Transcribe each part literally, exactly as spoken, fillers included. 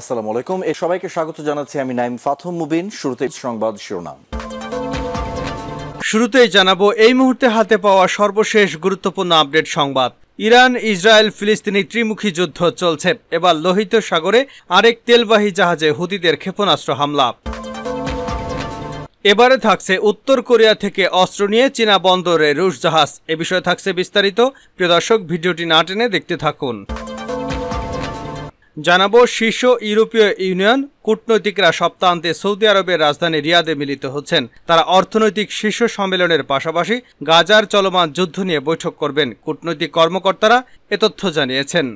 আসসালামু আলাইকুম, এ সবাইকে স্বাগত জানাচ্ছি আমি নাইম ফাতহ মুবিন। শুরুতে সংবাদ শিরোনাম। শুরুতেই জানাবো এই মুহূর্তে হাতে পাওয়া সর্বশেষ গুরুত্বপূর্ণ আপডেট সংবাদ। ইরান, ইসরায়েল, ফিলিস্তিনি ত্রিমুখী যুদ্ধ চলছে। এবার লোহিত সাগরে আরেক তেলবাহী জাহাজে হুতিদের ক্ষেপণাস্ত্র হামলা। এবারে থাকছে উত্তর কোরিয়া থেকে অস্ত্র নিয়ে চীনা বন্দরে রুশ জাহাজ। এ বিষয়ে থাকছে বিস্তারিত। প্রিয় দর্শক, ভিডিওটি না টেনে দেখতে থাকুন। জানাবো শীর্ষ ইউরোপীয় ইউনিয়ন কূটনৈতিকরা সপ্তাহান্তে সৌদি আরবের রাজধানী রিয়াদে মিলিত হচ্ছেন। তারা অর্থনৈতিক শীর্ষ সম্মেলনের পাশাপাশি গাজার চলমান যুদ্ধ নিয়ে বৈঠক করবেন, কূটনৈতিক কর্মকর্তারা এ তথ্য জানিয়েছেন।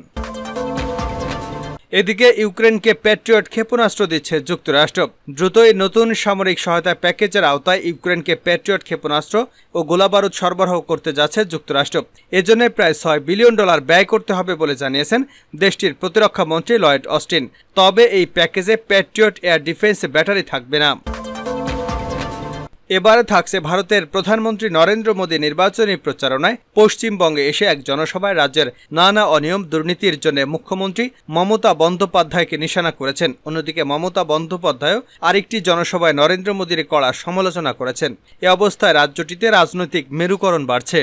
এদিকে ইউক্রেনকে প্যাট্রিয়ট ক্ষেপণাস্ত্র দিচ্ছে যুক্তরাষ্ট্র। দ্রুতই নতুন সামরিক সহায়তা প্যাকেজের আওতায় ইউক্রেনকে প্যাট্রিয়ট ক্ষেপণাস্ত্র ও গোলাবারুদ সরবরাহ করতে যাচ্ছে যুক্তরাষ্ট্র। এজন্য প্রায় ছয় বিলিয়ন ডলার ব্যয় করতে হবে বলে জানিয়েছেন দেশটির প্রতিরক্ষা মন্ত্রী লয়েড অস্টিন। তবে এই প্যাকেজে প্যাট্রিয়ট এয়ার ডিফেন্স ব্যাটারি থাকবে না। এবারে থাকছে ভারতের প্রধানমন্ত্রী নরেন্দ্র মোদী নির্বাচনী প্রচারণায় পশ্চিমবঙ্গে এসে এক জনসভায় রাজ্যের নানা অনিয়ম দুর্নীতির জন্য মুখ্যমন্ত্রী মমতা বন্দ্যোপাধ্যায়কে নিশানা করেছেন। অন্যদিকে মমতা বন্দ্যোপাধ্যায়ও আরেকটি জনসভায় নরেন্দ্র মোদীর কড়া সমালোচনা করেছেন। এ অবস্থায় রাজ্যটিতে রাজনৈতিক মেরুকরণ বাড়ছে।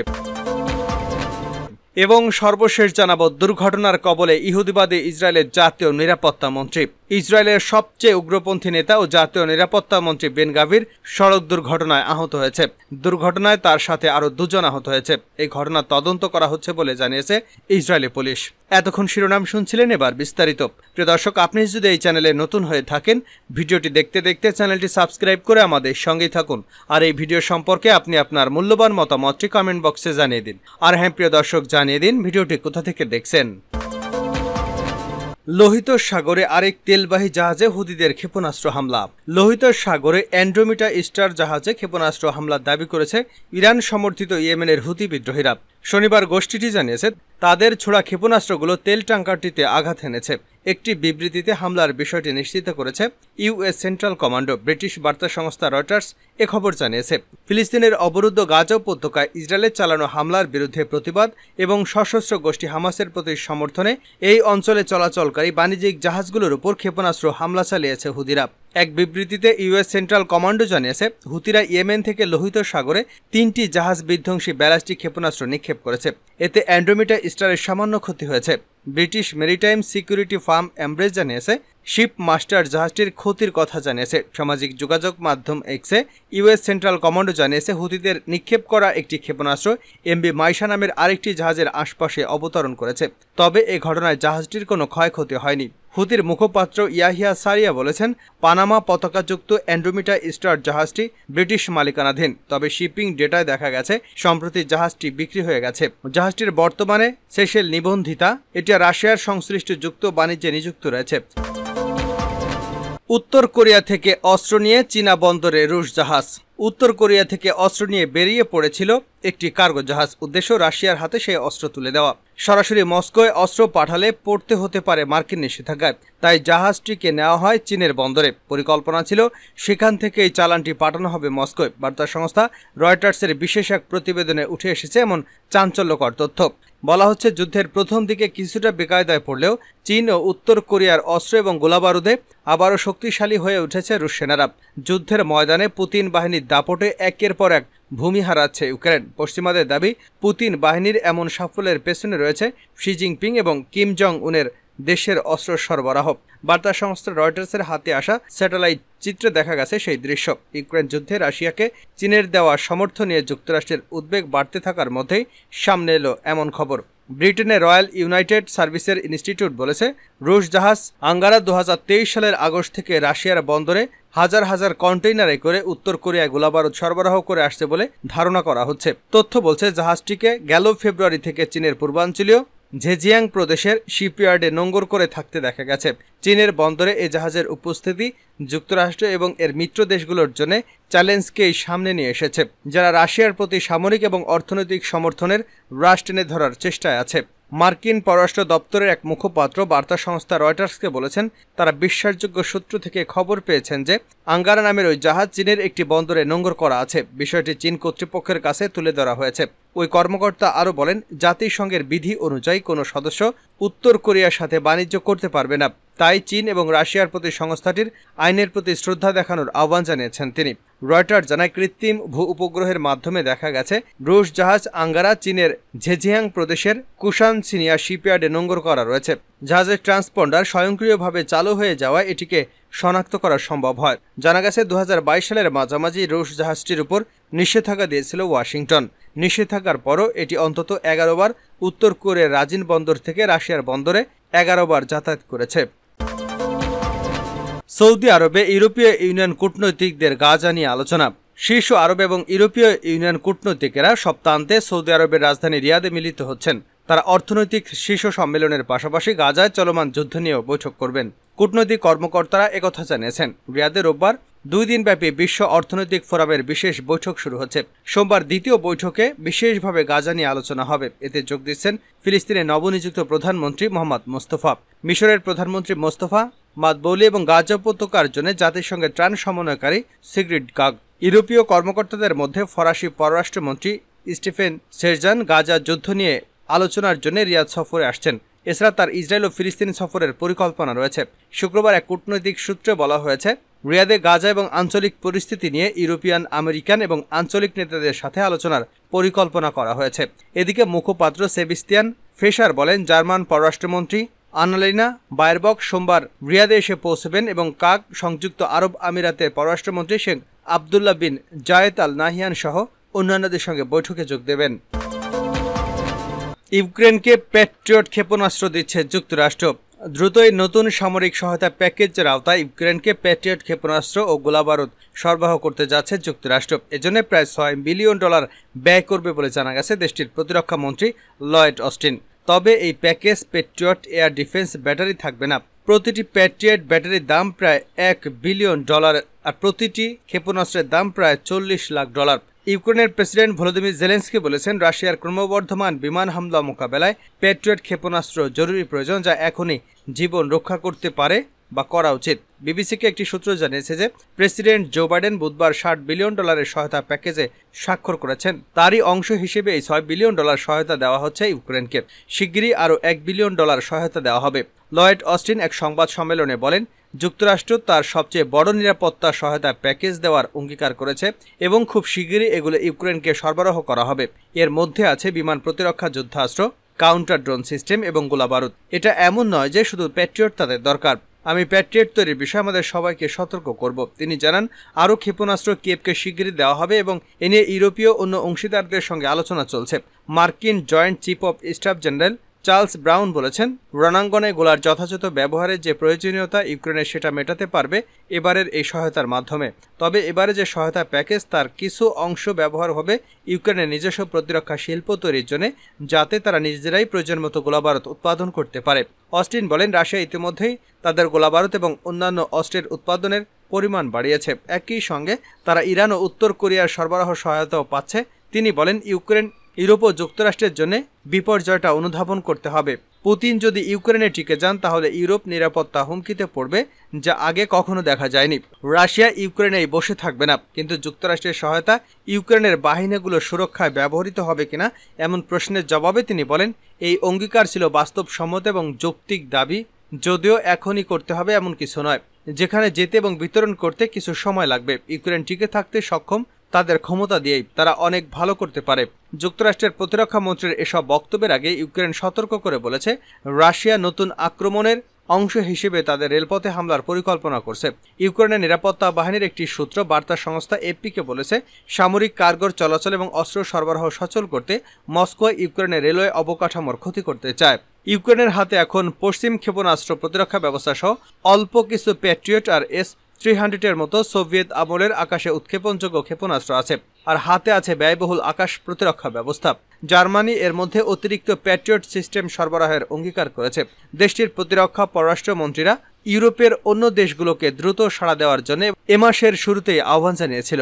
এবং সর্বশেষ জানাবো দুর্ঘটনার কবলে ইহুদিবাদী ইসরায়েলের জাতীয় নিরাপত্তা মন্ত্রী। ইসরায়েলের সবচেয়ে উগ্রপন্থী নেতা ও জাতীয় নিরাপত্তা মন্ত্রী বেনগভির সড়ক দুর্ঘটনায় আহত হয়েছে। দুর্ঘটনায় তার সাথে আরও দুজন আহত হয়েছে। এই ঘটনা তদন্ত করা হচ্ছে বলে জানিয়েছে ইসরায়েলি পুলিশ। এতক্ষণ শিরোনাম শুনছিলেন, এবার বিস্তারিত। প্রিয় দর্শক, আপনি যদি এই চ্যানেলে নতুন হয়ে থাকেন, ভিডিওটি দেখতে দেখতে চ্যানেলটি সাবস্ক্রাইব করে আমাদের সঙ্গেই থাকুন। আর এই ভিডিও সম্পর্কে আপনি আপনার মূল্যবান মতামতটি কমেন্ট বক্সে জানিয়ে দিন। আর হ্যাঁ প্রিয় দর্শক, জানিয়ে দিন ভিডিওটি কোথা থেকে দেখছেন। লোহিত সাগরে আরেক তেলবাহী জাহাজে হুতিদের ক্ষেপণাস্ত্র হামলা। লোহিত সাগরে অ্যান্ড্রোমিডা স্টার জাহাজে ক্ষেপণাস্ত্র হামলার দাবি করেছে ইরান সমর্থিত ইয়েমেনের হুতি বিদ্রোহীরা। শনিবার গোষ্ঠীটি জানিয়েছে তাদের ছোড়া ক্ষেপণাস্ত্রগুলো তেল ট্যাঙ্কারটিতে আঘাত এনেছে। একটি বিবৃতিতে হামলার বিষয়টি নিশ্চিত করেছে ইউএস সেন্ট্রাল কমান্ডো। ব্রিটিশ বার্তা সংস্থা রয়টার্স এ খবর জানিয়েছে। ফিলিস্তিনের অবরুদ্ধ গাজা উপত্যকায় ইসরায়েলের চালানো হামলার বিরুদ্ধে প্রতিবাদ এবং সশস্ত্র গোষ্ঠী হামাসের প্রতি সমর্থনে এই অঞ্চলে চলাচলকারী বাণিজ্যিক জাহাজগুলোর উপর ক্ষেপণাস্ত্র হামলা চালিয়েছে হুতিরা। এক বিবৃতিতে ইউএস সেন্ট্রাল কমান্ডো জানিয়েছে হুতিরা ইয়েমেন থেকে লোহিত সাগরে তিনটি জাহাজ বিধ্বংসী ব্যালিস্টিক ক্ষেপণাস্ত্র নিক্ষেপ করেছে। এতে অ্যান্ড্রোমিডা স্টারের সামান্য ক্ষতি হয়েছে। British maritime security firm Ambrey জানিয়েছে শিপ মাস্টার জাহাজটির ক্ষতির কথা জানিয়েছে। সামাজিক যোগাযোগ মাধ্যম এক্সে ইউএস সেন্ট্রাল কমান্ডো জানিয়েছে হুতিদের নিক্ষেপ করা একটি ক্ষেপণাস্ত্র এমবি মাইশা নামের আরেকটি জাহাজের আশপাশে অবতরণ করেছে। তবে এ ঘটনায় জাহাজটির কোনো ক্ষয়ক্ষতি হয়নি। হুতির মুখপাত্র ইয়াহিয়া সারিয়া বলেছেন পানামা পতাকাযুক্ত অ্যান্ড্রোমিডা স্টার জাহাজটি ব্রিটিশ মালিকানাধীন। তবে শিপিং ডেটায় দেখা গেছে সম্প্রতি জাহাজটি বিক্রি হয়ে গেছে। জাহাজটির বর্তমানে সেশেল নিবন্ধিতা। এটি রাশিয়ার সংশ্লিষ্ট যুক্ত বাণিজ্যে নিযুক্ত রয়েছে। উত্তর কোরিয়া থেকে অস্ত্র নিয়ে চীনা বন্দরে রুশ জাহাজ। উত্তর কোরিয়া থেকে অস্ত্র নিয়ে বেরিয়ে পড়েছিল একটি কার্গো জাহাজ। উদ্দেশ্য রাশিয়ার হাতে সেই অস্ত্র তুলে দেওয়া। সরাসরি মস্কোয় অস্ত্র পাঠালে পড়তে হতে পারে মার্কিন নিষেধাজ্ঞায়, তাই জাহাজটিকে নেওয়া হয় চীনের বন্দরে। পরিকল্পনা ছিল সেখান থেকে এই চালানটি পাঠানো হবে মস্কোয়। বার্তা সংস্থা রয়টার্সের বিশেষ এক প্রতিবেদনে উঠে এসেছে এমন চাঞ্চল্যকর তথ্য। বলা হচ্ছে যুদ্ধের প্রথম দিকে কিছুটা বেকায়দায় পড়লেও চীন ও উত্তর কোরিয়ার অস্ত্র এবং গোলাবারুদে আবারও শক্তিশালী হয়ে উঠেছে রুশ সেনারা। যুদ্ধের ময়দানে পুতিন বাহিনীর দাপটে একের পর এক ভূমি হারাচ্ছে ইউক্রেন। পশ্চিমাদের দাবি পুতিন বাহিনীর এমন সাফল্যের পেছনে রয়েছে শি জিনপিং এবং কিম জং উনের দেশের অস্ত্র সরবরাহ। বার্তা সংস্থা রয়টার্সের হাতে আসা স্যাটেলাইট চিত্রে দেখা গেছে সেই দৃশ্য। ইউক্রেন যুদ্ধে রাশিয়াকে চীনের দেওয়া সমর্থন নিয়ে যুক্তরাষ্ট্রের উদ্বেগ বাড়তে থাকার মধ্যেই সামনে এলো এমন খবর। ব্রিটেনের রয়্যাল ইউনাইটেড সার্ভিসের ইনস্টিটিউট বলেছে রুশ জাহাজ আঙ্গারা দু হাজার তেইশ সালের আগস্ট থেকে রাশিয়ার বন্দরে হাজার হাজার কন্টেইনারে করে উত্তর কোরিয়ায় গোলাবারুদ সরবরাহ করে আসছে বলে ধারণা করা হচ্ছে। তথ্য বলছে জাহাজটিকে গেল ফেব্রুয়ারি থেকে চীনের পূর্বাঞ্চলীয় ঝেজিয়াং প্রদেশের শিপইয়ার্ডে নোঙ্গর করে থাকতে দেখা গেছে। চীনের বন্দরে এ জাহাজের উপস্থিতি যুক্তরাষ্ট্র এবং এর মিত্র দেশগুলোর জন্য চ্যালেঞ্জকেই সামনে নিয়ে এসেছে, যারা রাশিয়ার প্রতি সামরিক এবং অর্থনৈতিক সমর্থনের হ্রাস টেনে ধরার চেষ্টায় আছে। মার্কিন পররাষ্ট্র দপ্তরের এক মুখপাত্র বার্তা সংস্থা রয়টার্সকে বলেছেন তারা বিশ্বাসযোগ্য সূত্র থেকে খবর পেয়েছেন যে আঙ্গারা নামের ওই জাহাজ চীনের একটি বন্দরে নোঙ্গর করা আছে। বিষয়টি চীন কর্তৃপক্ষের কাছে তুলে ধরা হয়েছে। ওই কর্মকর্তা আরও বলেন জাতিসংঘের বিধি অনুযায়ী কোনো সদস্য উত্তর কোরিয়ার সাথে বাণিজ্য করতে পারবে না। তাই চীন এবং রাশিয়ার প্রতি সংস্থাটির আইনের প্রতি শ্রদ্ধা দেখানোর আহ্বান জানিয়েছেন তিনি। রয়টার জানায়, কৃত্রিম ভূ উপগ্রহের মাধ্যমে দেখা গেছে রুশ জাহাজ আঙ্গারা চীনের ঝেজিয়াং প্রদেশের কুশান সিনিয়া শিপইয়ার্ডে নোঙর করা রয়েছে। জাহাজের ট্রান্সপন্ডার স্বয়ংক্রিয়ভাবে চালু হয়ে যাওয়ায় এটিকে শনাক্ত করা সম্ভব হয়। জানা গেছে দু হাজার বাইশ সালের মাঝামাঝি রুশ জাহাজটির উপর নিষেধাজ্ঞা দিয়েছিল ওয়াশিংটন। নিষেধাজ্ঞার পরও এটি অন্তত এগারো বার উত্তর কোরিয়ার রাজিন বন্দর থেকে রাশিয়ার বন্দরে এগারো বার যাতায়াত করেছে। সৌদি আরবে ইউরোপীয় ইউনিয়ন কূটনৈতিকদের গাজা নিয়ে আলোচনা। শীর্ষ আরব এবং ইউরোপীয় ইউনিয়ন কূটনৈতিকেরা সপ্তাহান্তে সৌদি আরবের রাজধানী রিয়াদে মিলিত হচ্ছেন। তারা অর্থনৈতিক শীর্ষ সম্মেলনের পাশাপাশি গাজায় চলমান যুদ্ধ নিয়েও বৈঠক করবেন। কূটনৈতিক কর্মকর্তারা একথা জানিয়েছেন। রিয়াদে রোববার দুই দিনব্যাপী বিশ্ব অর্থনৈতিক ফোরামের বিশেষ বৈঠক শুরু হচ্ছে। সোমবার দ্বিতীয় বৈঠকে বিশেষভাবে গাজা নিয়ে আলোচনা হবে। এতে যোগ দিচ্ছেন ফিলিস্তিনের নবনিযুক্ত প্রধানমন্ত্রী মোহাম্মদ মোস্তফা, মিশরের প্রধানমন্ত্রী মোস্তফা মাদবৌলি এবং গাজা উপত্যকার জন্য জাতিসংঘের ত্রাণ সমন্বয়কারী সিগ্রিট গাগ। ইউরোপীয় কর্মকর্তাদের মধ্যে ফরাসি পররাষ্ট্রমন্ত্রী স্টিফেন সেরজান গাজা যুদ্ধ নিয়ে আলোচনার জন্য রিয়াদ সফরে আসছেন। এছাড়া তার ইসরায়েল ও ফিলিস্তিন সফরের পরিকল্পনা রয়েছে। শুক্রবার এক কূটনৈতিক সূত্রে বলা হয়েছে, রিয়াদে গাজা এবং আঞ্চলিক পরিস্থিতি নিয়ে ইউরোপিয়ান, আমেরিকান এবং আঞ্চলিক নেতাদের সাথে আলোচনার পরিকল্পনা করা হয়েছে। এদিকে মুখপাত্র সেবাস্টিয়ান ফেশার বলেন, জার্মান পররাষ্ট্রমন্ত্রী আনালিনা বায়ারবক সোমবার রিয়াদে এসে পৌঁছবেন এবং কাগ সংযুক্ত আরব আমিরাতের পররাষ্ট্রমন্ত্রী শেখ আবদুল্লা বিন জায়েদ আল নাহিয়ান সহ অন্যান্যদের সঙ্গে বৈঠকে যোগ দেবেন। ইউক্রেনকে প্যাট্রিয়ট ক্ষেপণাস্ত্র দিচ্ছে যুক্তরাষ্ট্র। দ্রুতই নতুন সামরিক সহায়তা প্যাকেজের আওতায় ইউক্রেনকে প্যাট্রিয়ট ক্ষেপণাস্ত্র ও গোলাবারুদ সরবরাহ করতে যাচ্ছে যুক্তরাষ্ট্র। এজন্য প্রায় ছয় বিলিয়ন ডলার ব্যয় করবে বলে জানা গেছে দেশটির প্রতিরক্ষা মন্ত্রী লয়েড অস্টিন। তবে এই package Patriot air defence battery থাকবে না। প্রতিটি প্যাট্রিয়ট ব্যাটারির দাম প্রায় এক বিলিয়ন ডলার আর প্রতিটি ক্ষেপণাস্ত্রের দাম প্রায় চল্লিশ লাখ ডলার। ইউক্রেনের প্রেসিডেন্ট ভলোদিমির জেলেনস্কি বলেছেন, রাশিয়ার ক্রমবর্ধমান বিমান হামলা মোকাবেলায় প্যাট্রিয়ট ক্ষেপণাস্ত্র জরুরি প্রয়োজন, যা এখনই জীবন রক্ষা করতে পারে বা করা উচিত। বিবিসিকে একটি সূত্র জানিয়েছে যে প্রেসিডেন্ট জো বাইডেন বুধবার ষাট বিলিয়ন ডলারের সহায়তা প্যাকেজে স্বাক্ষর করেছেন। তারই অংশ হিসেবে এই ছয় বিলিয়ন ডলার সহায়তা দেওয়া হচ্ছে ইউক্রেনকে। শিগগিরই আরও এক বিলিয়ন ডলার সহায়তা দেওয়া হবে। লয়েড অস্টিন এক সংবাদ সম্মেলনে বলেন, যুক্তরাষ্ট্র তার সবচেয়ে বড় নিরাপত্তা সহায়তা প্যাকেজ দেওয়ার অঙ্গীকার করেছে এবং খুব শিগগিরই এগুলো ইউক্রেনকে সরবরাহ করা হবে। এর মধ্যে আছে বিমান প্রতিরক্ষা যুদ্ধাস্ত্র, কাউন্টার ড্রোন সিস্টেম এবং গোলাবারুদ। এটা এমন নয় যে শুধু প্যাট্রিয়ট তাদের দরকার। আমি প্যাট্রিয়ট তৈরির বিষয়ে আমাদের সবাইকে সতর্ক করব, তিনি জানান। আরও ক্ষেপণাস্ত্র কিয়েভকে শিগগিরই দেওয়া হবে এবং এ নিয়ে ইউরোপীয় অন্য অংশীদারদের সঙ্গে আলোচনা চলছে। মার্কিন joint chief of staff general Charles Brown বলেছেন, রণাঙ্গনে গোলার যথাযথ ব্যবহারের যে প্রয়োজনীয়তা ইউক্রেনের সেটা মেটাতে পারবে এবারের এই সহায়তার মাধ্যমে। তবে এবারে যে সহায়তা প্যাকেজ তার কিছু অংশ ব্যবহার হবে ইউক্রেনের নিজস্ব প্রতিরক্ষা শিল্প তৈরির জন্য, যাতে তারা নিজেরাই প্রয়োজন মতো গোলাবারুদ উৎপাদন করতে পারে। অস্টিন বলেন, রাশিয়া ইতিমধ্যেই তাদের গোলাবারুদ এবং অন্যান্য অস্ত্রের উৎপাদনের পরিমাণ বাড়িয়েছে। একই সঙ্গে তারা ইরান ও উত্তর কোরিয়ার সরবরাহ সহায়তাও পাচ্ছে। তিনি বলেন, ইউক্রেন, ইউরোপ ও যুক্তরাষ্ট্রের জন্য বিপর্যয়টা অনুধাবন করতে হবে। পুতিন যদি ইউক্রেনে টিকে যান তাহলে ইউরোপ নিরাপত্তা হুমকিতে পড়বে, যা আগে কখনো দেখা যায়নি। রাশিয়া ইউক্রেনেই বসে থাকবে না, কিন্তু যুক্তরাষ্ট্রের সহায়তা ইউক্রেনের বাহিনীগুলো সুরক্ষায় ব্যবহৃত হবে কিনা এমন প্রশ্নের জবাবে তিনি বলেন, এই অঙ্গীকার ছিল বাস্তবসম্মত এবং যৌক্তিক দাবি, যদিও এখনই করতে হবে এমন কিছু নয়। যেখানে যেতে এবং বিতরণ করতে কিছু সময় লাগবে। ইউক্রেন টিকে থাকতে সক্ষম তাদের ক্ষমতা দিয়েই, তারা অনেক ভালো করতে পারে। যুক্তরাষ্ট্রের প্রতিরক্ষা মন্ত্রীর এসব বক্তব্যের আগে ইউক্রেন সতর্ক করে বলেছে, রাশিয়া নতুন আক্রমণের অংশ হিসেবে তাদের রেলপথে হামলার পরিকল্পনা করছে। ইউক্রেনের নিরাপত্তা বাহিনীর একটি সূত্র বার্তা সংস্থা এপিকে বলেছে, সামরিক কার্গোর চলাচল এবং অস্ত্র সরবরাহ সচল করতে মস্কো ইউক্রেনের রেলওয়ে অবকাঠামোর ক্ষতি করতে চায়। ইউক্রেনের হাতে এখন পশ্চিম ক্ষেপণাস্ত্র প্রতিরক্ষা ব্যবস্থা সহ অল্প কিছু প্যাট্রিয়ট আর এস থ্রি হান্ড্রেডের মতো সোভিয়েত আমলের আকাশে উৎক্ষেপণযোগ্য ক্ষেপণাস্ত্র আছে, আর হাতে আছে ব্যয়বহুল আকাশ প্রতিরক্ষা ব্যবস্থা। জার্মানি এর মধ্যে অতিরিক্ত প্যাট্রিয়ট সিস্টেম সরবরাহের অঙ্গীকার করেছে। দেশটির প্রতিরক্ষা পররাষ্ট্রমন্ত্রীরা ইউরোপের অন্য দেশগুলোকে দ্রুত সাড়া দেওয়ার জন্য এ মাসের শুরুতেই আহ্বান জানিয়েছিল।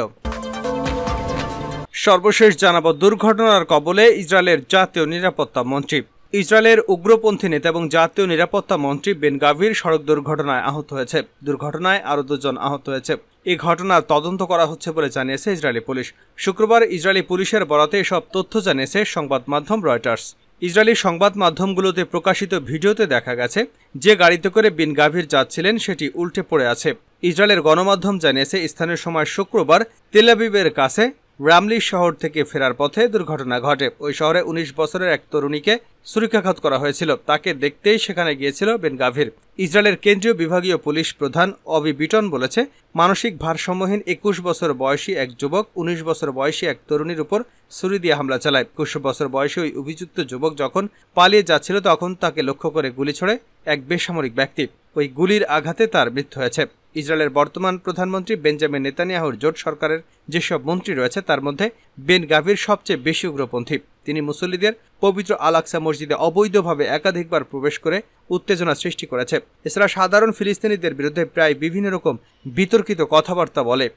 সর্বশেষ জানাবো, দুর্ঘটনার কবলে ইসরায়েলের জাতীয় নিরাপত্তা মন্ত্রী। ইসরায়েলের উগ্রপন্থী নেতা এবং জাতীয় নিরাপত্তা মন্ত্রী বেনগভির সড়ক দুর্ঘটনায় আহত হয়েছে। দুর্ঘটনায় আরও দুজন আহত হয়েছে। এই ঘটনার তদন্ত করা হচ্ছে বলে জানিয়েছে ইসরায়েলি পুলিশ। শুক্রবার ইসরায়েলি পুলিশের বরাতে এসব তথ্য জানিয়েছে সংবাদ মাধ্যম রয়টার্স। ইসরায়েলি সংবাদ মাধ্যমগুলোতে প্রকাশিত ভিডিওতে দেখা গেছে যে গাড়িতে করে বেনগভির যাচ্ছিলেন সেটি উল্টে পড়ে আছে। ইসরায়েলের গণমাধ্যম জানিয়েছে স্থানীয় সময় শুক্রবার তেল আবিবের কাছে রামলি শহর থেকে ফেরার পথে দুর্ঘটনা ঘটে। ওই শহরে উনিশ বছরের এক তরুণীকে ছুরিকাঘাত করা হয়েছিল, তাকে দেখতেই সেখানে গিয়েছিল বেনগভির। ইসরায়েলের কেন্দ্রীয় বিভাগীয় পুলিশ প্রধান অবি বিটন বলেছে মানসিক ভারসাম্যহীন একুশ বছর বয়সী এক যুবক উনিশ বছর বয়সী এক তরুণীর উপর ছুরি দিয়ে হামলা চালায়। একুশ বছর বয়সী ওই অভিযুক্ত যুবক যখন পালিয়ে যাচ্ছিল তখন তাকে লক্ষ্য করে গুলি ছোড়ে এক বেসামরিক ব্যক্তি। ওই গুলির আঘাতে তার মৃত্যু হয়েছে। ইসরায়েলের বর্তমান প্রধানমন্ত্রী বেঞ্জামিন নেতানিয়াহুর জোট সরকারের যেসব মন্ত্রী রয়েছে তার মধ্যে বেনগভির সবচেয়ে বেশি উগ্রপন্থী। তিনি মুসল্লিদের পবিত্র আল-আকসা মসজিদে অবৈধভাবে একাধিকবার প্রবেশ করে উত্তেজনা সৃষ্টি করেছে। এছাড়া সাধারণ ফিলিস্তিনিদের বিরুদ্ধে প্রায় বিভিন্ন রকম বিতর্কিত কথাবার্তা বলে।